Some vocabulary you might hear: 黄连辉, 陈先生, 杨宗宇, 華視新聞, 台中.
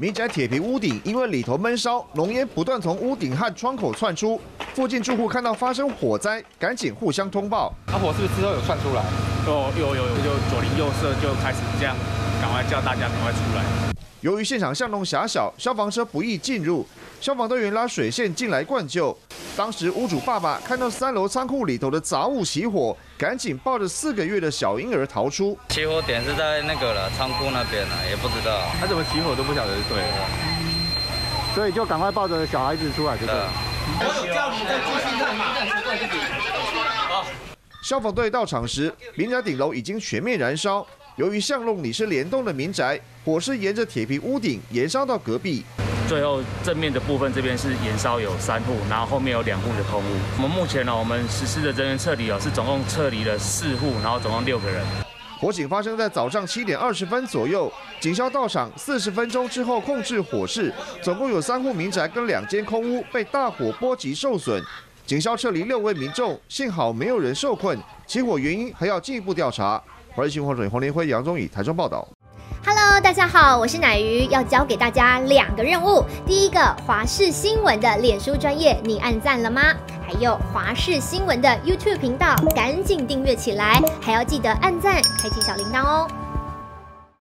民宅铁皮屋顶因为里头闷烧，浓烟不断从屋顶和窗口窜出。附近住户看到发生火灾，赶紧互相通报。火是不是之后有窜出来？有，就左邻右舍就开始这样，赶快叫大家赶快出来。由于现场巷弄狭小，消防车不易进入，消防队员拉水线进来灌救。 当时屋主爸爸看到3楼仓库里头的杂物起火，赶紧抱着4个月的小婴儿逃出。起火点是在那个了仓库那边了，也不知道他怎么起火都不晓得，对的。所以就赶快抱着小孩子出来就对了。我有叫你再继续看嘛。好。消防队到场时，民宅顶楼已经全面燃烧。由于巷弄里是联动的民宅，火势沿着铁皮屋顶延烧到隔壁。 最后正面的部分这边是延烧有3户，然后后面有2户的空屋。我们目前呢，我们实施的人员撤离是总共撤离了4户，然后总共6个人。火警发生在早上7点20分左右，警消到场40分钟之后控制火势，总共有3户民宅跟2间空屋被大火波及受损。警消撤离6位民众，幸好没有人受困。起火原因还要进一步调查。华视新闻主任黄连辉、杨宗宇台中报道。 Hello， 大家好，我是乃瑜，要教给大家2个任务。第一个，华视新闻的脸书专页，你按赞了吗？还有华视新闻的 YouTube 频道，赶紧订阅起来，还要记得按赞，开启小铃铛哦。